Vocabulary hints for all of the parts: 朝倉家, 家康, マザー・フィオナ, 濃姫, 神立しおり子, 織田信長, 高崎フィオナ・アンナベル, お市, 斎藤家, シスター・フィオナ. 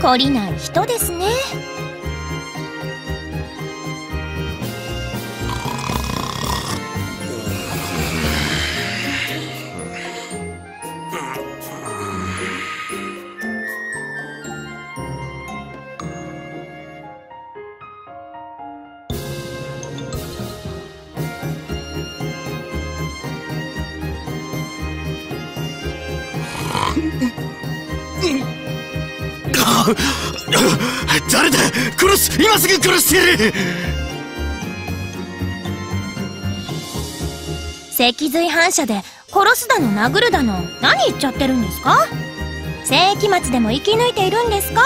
懲りない人ですね。誰だ、殺す、今すぐ殺してやる。脊髄反射で殺すだの殴るだの何言っちゃってるんですか。世紀末でも生き抜いているんですか。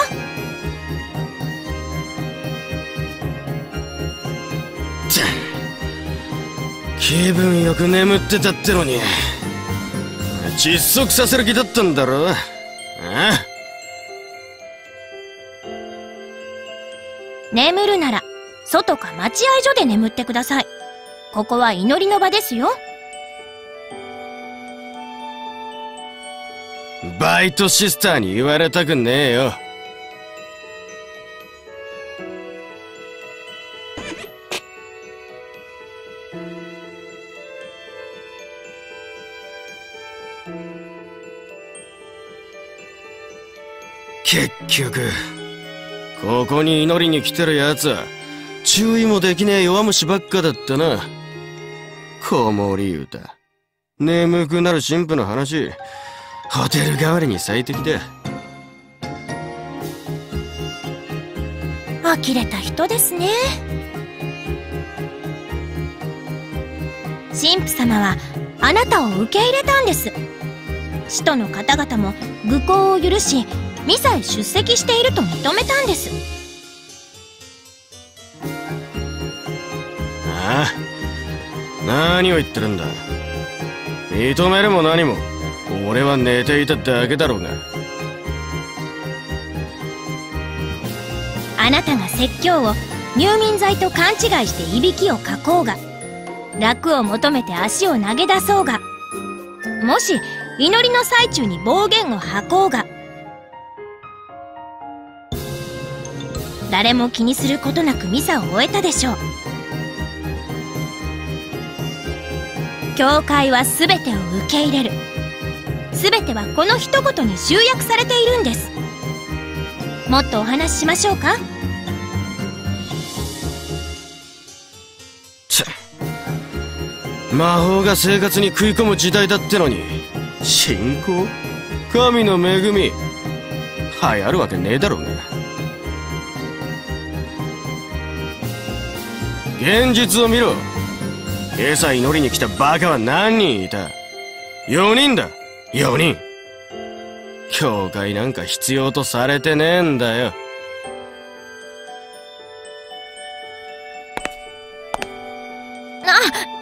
気分よく眠ってたってのに窒息させる気だったんだろ。ああ、眠るなら外か待合所で眠ってください。ここは祈りの場ですよ。バイトシスターに言われたくねえよ。結局ここに祈りに来てるやつは注意もできねえ弱虫ばっかだったな。子守歌、眠くなる神父の話、ホテル代わりに最適だ。呆れた人ですね。神父様はあなたを受け入れたんです。使徒の方々も愚行を許し、ミサへ出席していると認めたんです。ああ、何を言ってるんだ。認めるも何も俺は寝ていただけだろうが。あなたが説教を入眠剤と勘違いしていびきをかこうが、楽を求めて足を投げ出そうが、もし祈りの最中に暴言を吐こうが、誰も気にすることなくミサを終えたでしょう。教会は全てを受け入れる。全てはこの一言に集約されているんです。もっとお話ししましょうか。ちょ、魔法が生活に食い込む時代だってのに、信仰、神の恵み、流行るわけねえだろうね。現実を見ろ。今朝祈りに来たバカは何人いた。4人だ、4人。教会なんか必要とされてねえんだよ。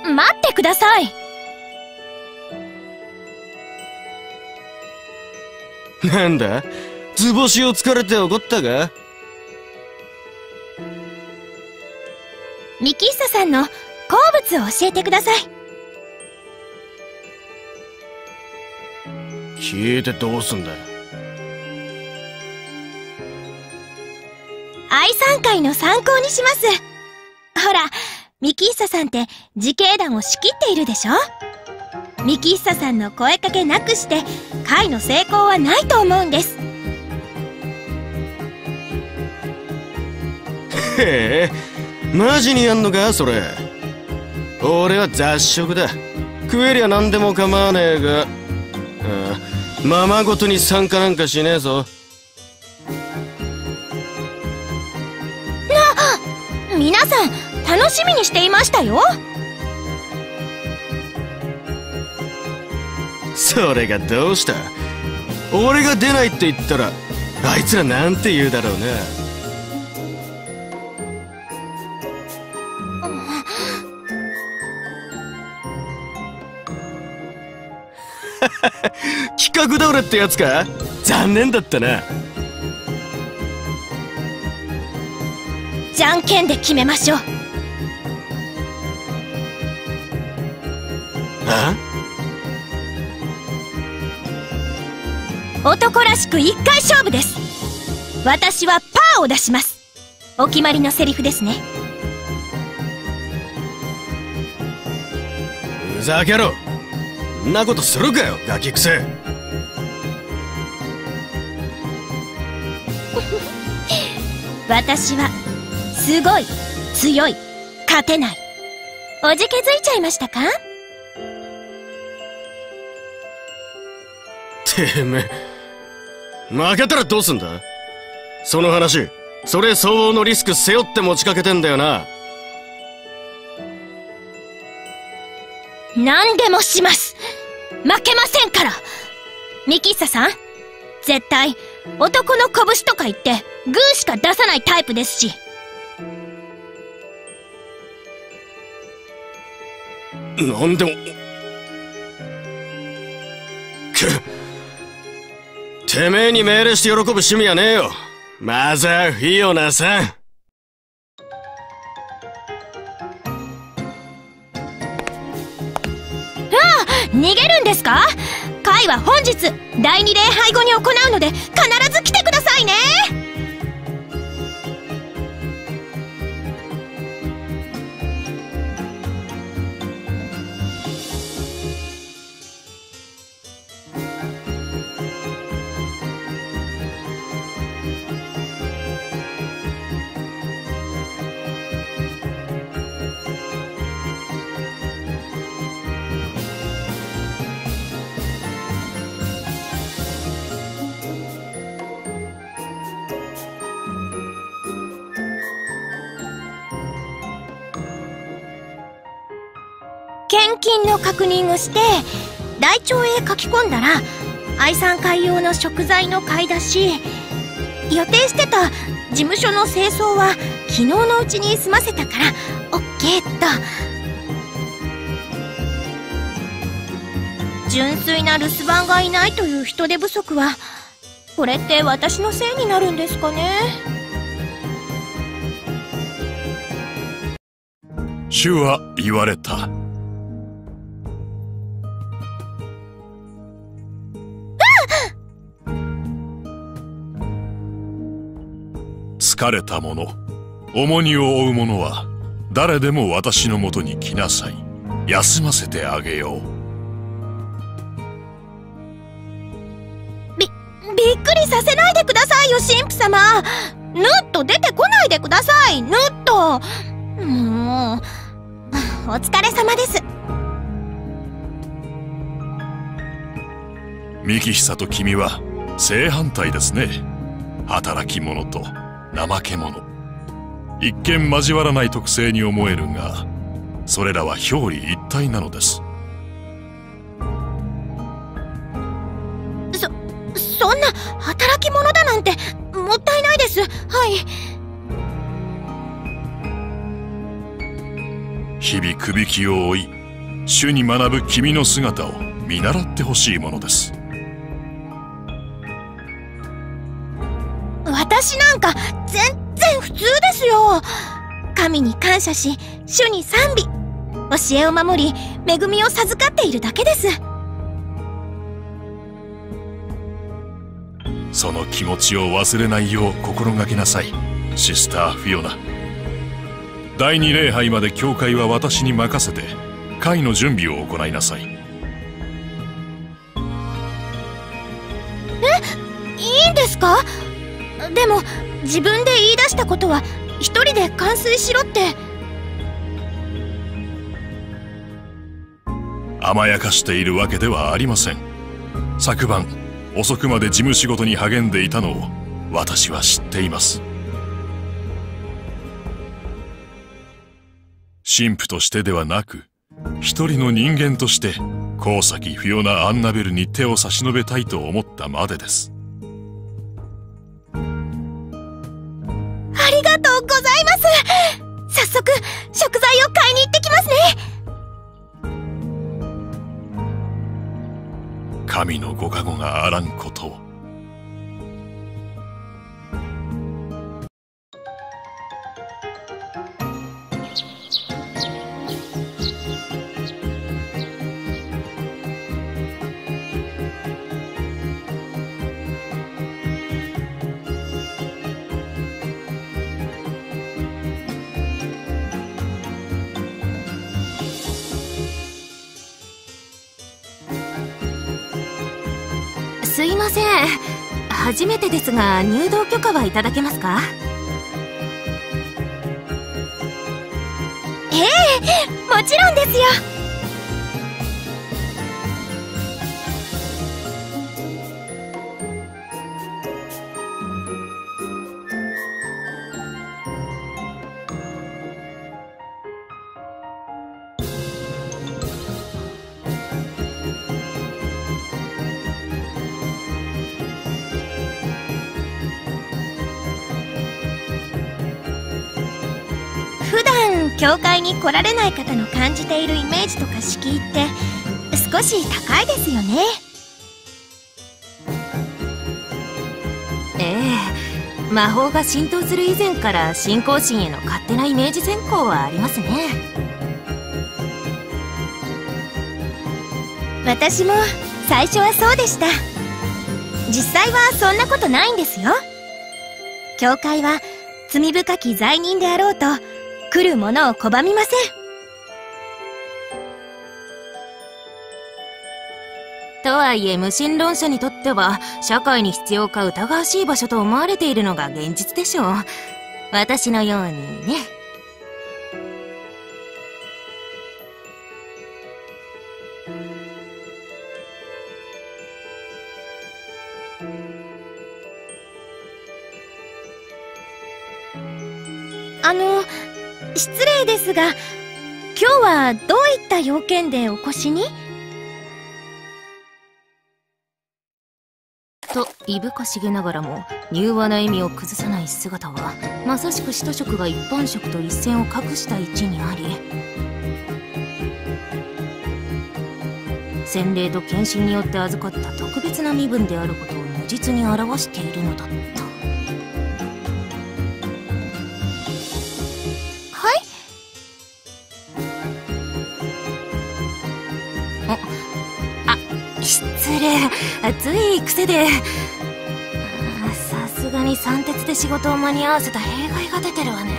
あ、待ってください。なんだ、図星をつかれて怒ったか。幹久さんの好物を教えてください。聞いてどうすんだ。愛散会の参考にします。ほら、幹久さんって自警団を仕切っているでしょ。幹久さんの声かけなくして会の成功はないと思うんです。へえ、マジにやんのかそれ。俺は雑食だ。食えりゃ何でも構わねえが、ああ、ままごとに参加なんかしねえぞ。な、皆さん楽しみにしていましたよ。それがどうした。俺が出ないって言ったらあいつらなんて言うだろうな。企画倒れってやつか。残念だったな。じゃんけんで決めましょう。あ？男らしく一回勝負です。私はパーを出します。お決まりのセリフですね。ふざけろ。そんなことするかよ、ガキくせ。私はすごい強い勝てない。おじけづいちゃいましたか？てめえ、負けたらどうすんだ？その話、それ相応のリスク背負って持ちかけてんだよな。何でもします。負けませんから。ミキッサさん、絶対男の拳とか言ってグーしか出さないタイプですし。なんでもてめえに命令して喜ぶ趣味はねえよ、マザー・フィオナさん。逃げるんですか？会は本日第2礼拝後に行うので必ず来てくださいね。献金の確認をして台帳へ書き込んだら、愛産会用の食材の買い出し、予定してた事務所の清掃は昨日のうちに済ませたから OK と。純粋な留守番がいないという人手不足は、これって私のせいになるんですかね。主は言われた。疲れた者、重荷を負う者は誰でも私のもとに来なさい。休ませてあげよう。びっくりさせないでくださいよ、神父様。ぬっと出てこないでください、ぬっと。もうお疲れ様です。幹久と君は正反対ですね。働き者と怠け者。一見交わらない特性に思えるが、それらは表裏一体なのです。そんな働き者だなんてもったいないです。はい。日々くびきを追い、主に学ぶ君の姿を見習ってほしいものです。私なんか全然普通ですよ。神に感謝し、主に賛美、教えを守り、恵みを授かっているだけです。その気持ちを忘れないよう心がけなさい、シスター・フィオナ。第2礼拝まで教会は私に任せて、会の準備を行いなさい。いいんですか？でも自分で言い出したことは一人で完遂しろって。甘やかしているわけではありません。昨晩遅くまで事務仕事に励んでいたのを私は知っています。神父としてではなく、一人の人間として高崎フィオナ・アンナベルに手を差し伸べたいと思ったまでです。ありがとうございます。早速食材を買いに行ってきますね。神のご加護があらんことを。すいません。初めてですが入道許可はいただけますか？ええ、もちろんですよ。教会に来られない方の感じているイメージとか敷居って少し高いですよね。ええ、魔法が浸透する以前から信仰心への勝手なイメージ先行はありますね。私も最初はそうでした。実際はそんなことないんですよ。教会は罪深き罪人であろうと来るものを拒みません。とはいえ無神論者にとっては社会に必要か疑わしい場所と思われているのが現実でしょう。私のようにね。失礼ですが、今日はどういった要件でお越しに？と、いぶかしげながらも柔和な笑みを崩さない姿はまさしく使徒職が一般職と一線を画した位置にあり、洗礼と献身によって預かった特別な身分であることを如実に表しているのだった。つい癖で、さすがに三鉄で仕事を間に合わせた弊害が出てるわね。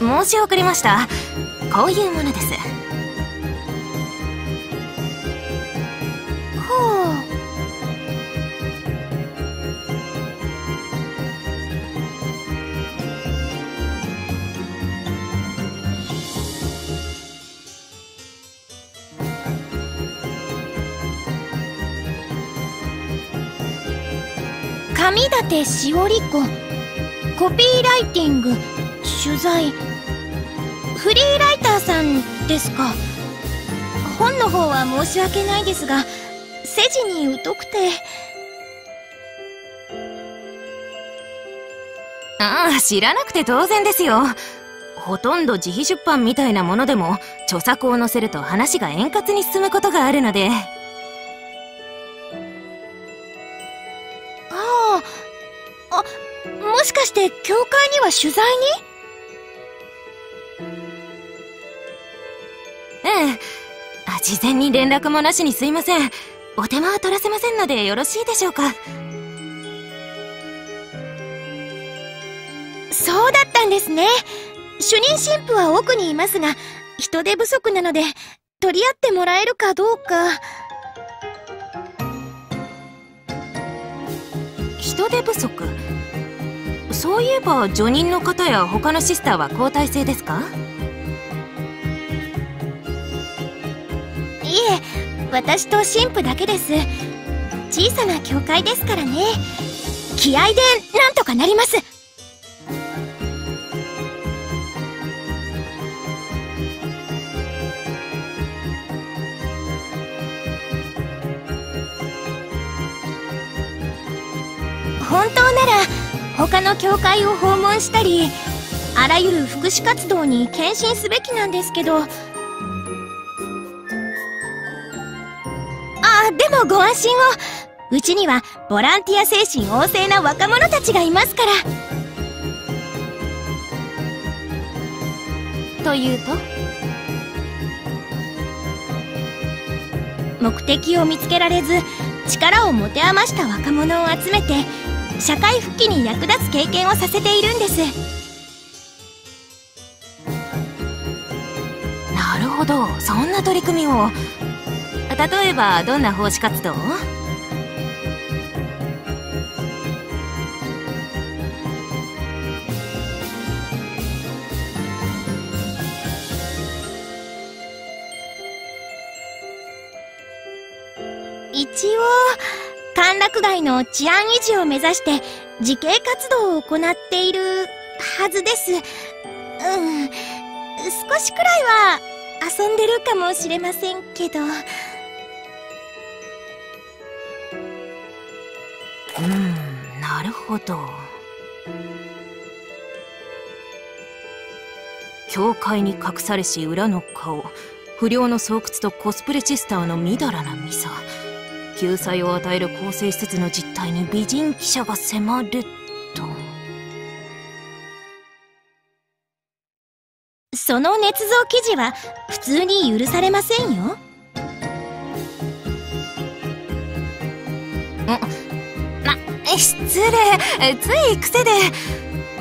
申し遅れました。こういうものです。神立しおり子、コピーライティング、取材、フリーライターさんですか。本の方は申し訳ないですが世事に疎くて。ああ、知らなくて当然ですよ。ほとんど自費出版みたいなものでも著作を載せると話が円滑に進むことがあるので。もしかして教会には取材に？ええ、事前に連絡もなしにすいません。お手間は取らせませんのでよろしいでしょうか。そうだったんですね。主任神父は奥にいますが人手不足なので取り合ってもらえるかどうか。人手不足。そういえば助任の方や他のシスターは交代制ですか？いえ、私と神父だけです。小さな教会ですからね。気合でなんとかなります。本当なら他の教会を訪問したりあらゆる福祉活動に献身すべきなんですけど。ああ、でもご安心を。うちにはボランティア精神旺盛な若者たちがいますから。というと？目的を見つけられず力を持て余した若者を集めて社会復帰に役立つ経験をさせているんです。なるほど、そんな取り組みを。例えばどんな奉仕活動？一応歓楽街の治安維持を目指して自警活動を行っているはずです。少しくらいは遊んでるかもしれませんけど。なるほど。教会に隠されし裏の顔、不良の巣窟とコスプレシスターのみだらなミサ、救済を与える更生施設の実態に美人記者が迫ると。その捏造記事は普通に許されませんよ。失礼、つい癖で。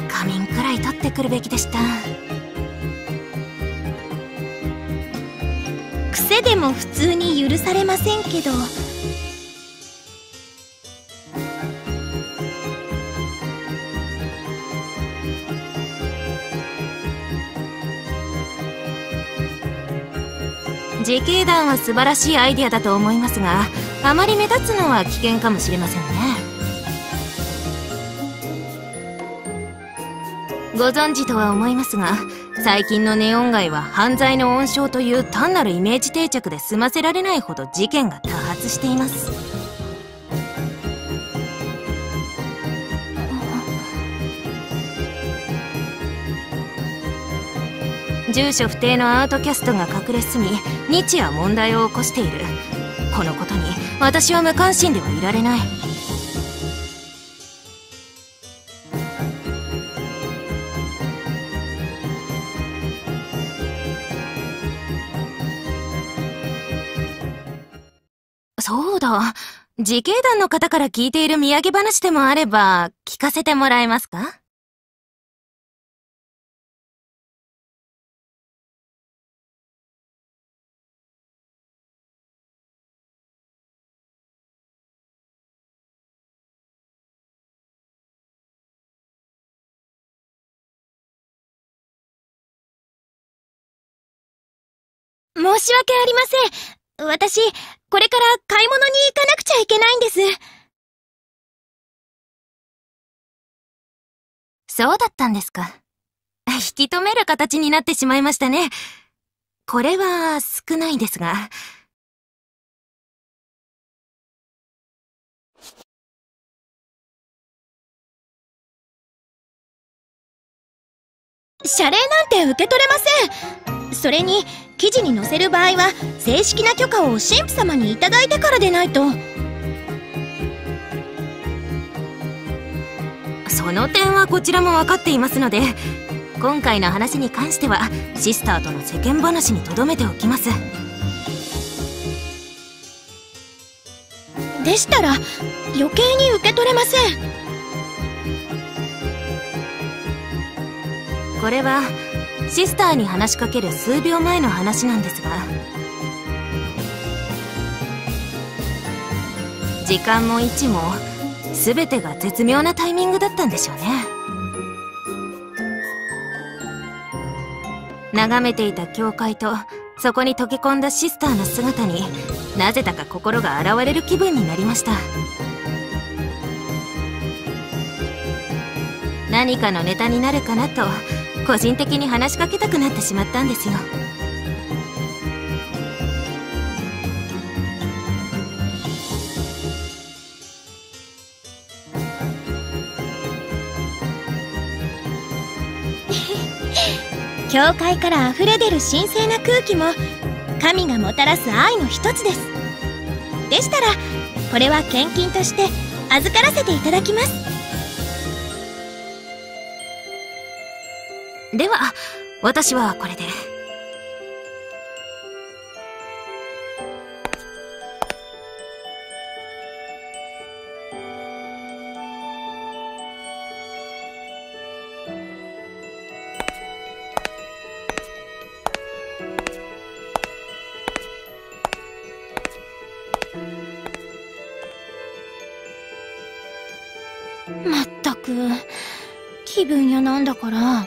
仮眠くらい取ってくるべきでした。癖でも普通に許されませんけど。自警団は素晴らしいアイディアだと思いますが、あまり目立つのは危険かもしれませんね。ご存知とは思いますが、最近のネオン街は犯罪の温床という単なるイメージ定着で済ませられないほど事件が多発しています。住所不定のアートキャストが隠れ住み、日夜問題を起こしている。このことに私は無関心ではいられない。そうだ、自警団の方から聞いている土産話でもあれば聞かせてもらえますか？申し訳ありません。私、これから買い物に行かなくちゃいけないんです。そうだったんですか。引き止める形になってしまいましたね。これは少ないですが。謝礼なんて受け取れません。それに、記事に載せる場合は正式な許可を神父様にいただいてからでないと。その点はこちらも分かっていますので、今回の話に関してはシスターとの世間話にとどめておきます。でしたら余計に受け取れません。これはシスターに話しかける数秒前の話なんですが、時間も位置も全てが絶妙なタイミングだったんでしょうね。眺めていた教会とそこに溶け込んだシスターの姿に、なぜだか心が洗われる気分になりました。何かのネタになるかなと個人的に話しかけたくなってしまったんですよ。教会から溢れ出る神聖な空気も神がもたらす愛の一つです。でしたらこれは献金として預からせていただきます。では、私はこれで。まったく気分屋なんだから。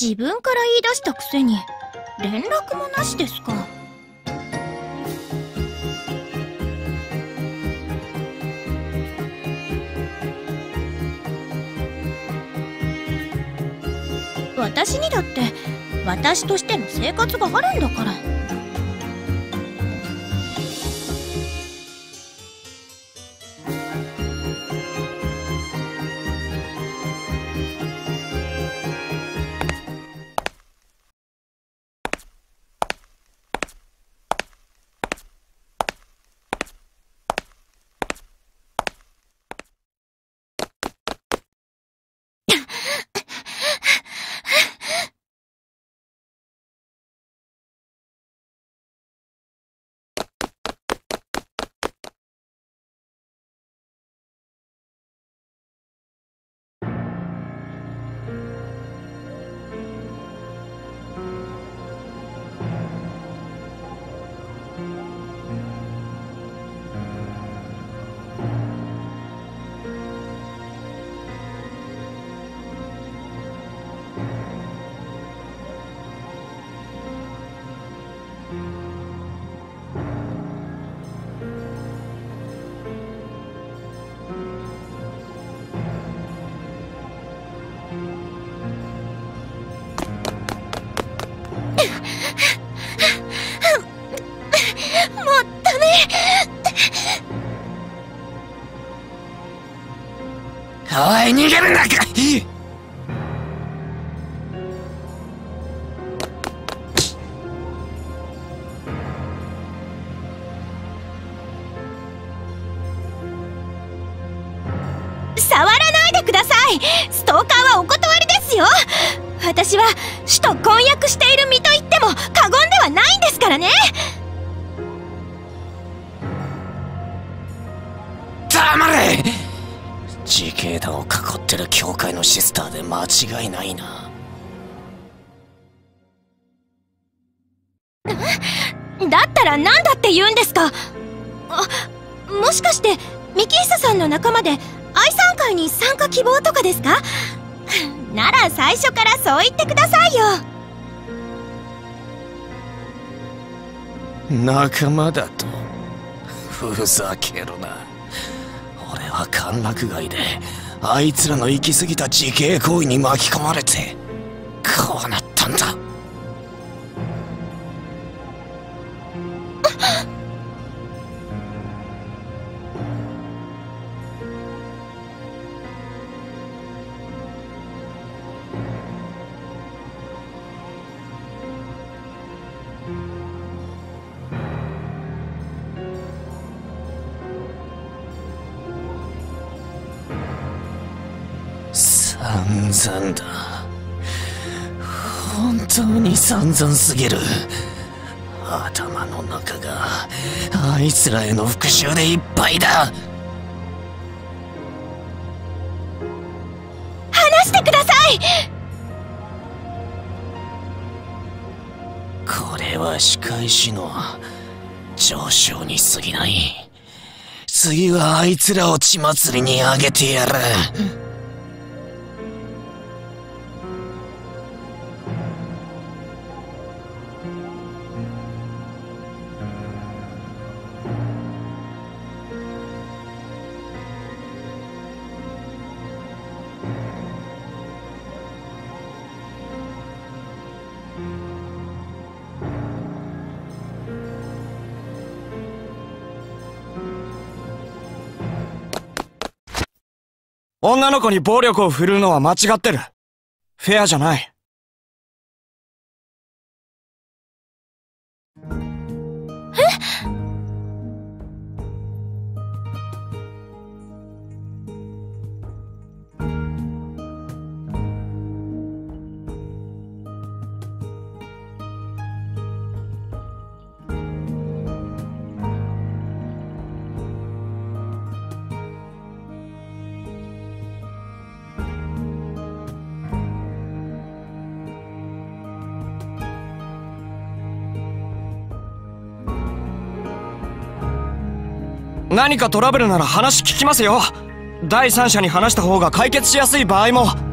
自分から言い出したくせに連絡もなしですか。私にだって私としての生活があるんだから。逃げるなかい。触らないでください。ストーカーはお断りですよ。私は主と婚約している身と言っても過言ではないんですからね。黙れ。自警団を囲ってる教会のシスターで間違いないな。だったら何だって言うんですか。あ、もしかして幹久さんの仲間で愛さん会に参加希望とかですか。なら最初からそう言ってくださいよ。仲間だとふざけるな。俺は歓楽街であいつらの行き過ぎた自警行為に巻き込まれてこうなったんだ。散々だ。本当に散々すぎる。頭の中があいつらへの復讐でいっぱいだ。離してください。これは仕返しの上昇に過ぎない。次はあいつらを血祭りにあげてやる。女の子に暴力を振るうのは間違ってる。フェアじゃない。え？何かトラブルなら話聞きますよ。第三者に話した方が解決しやすい場合も。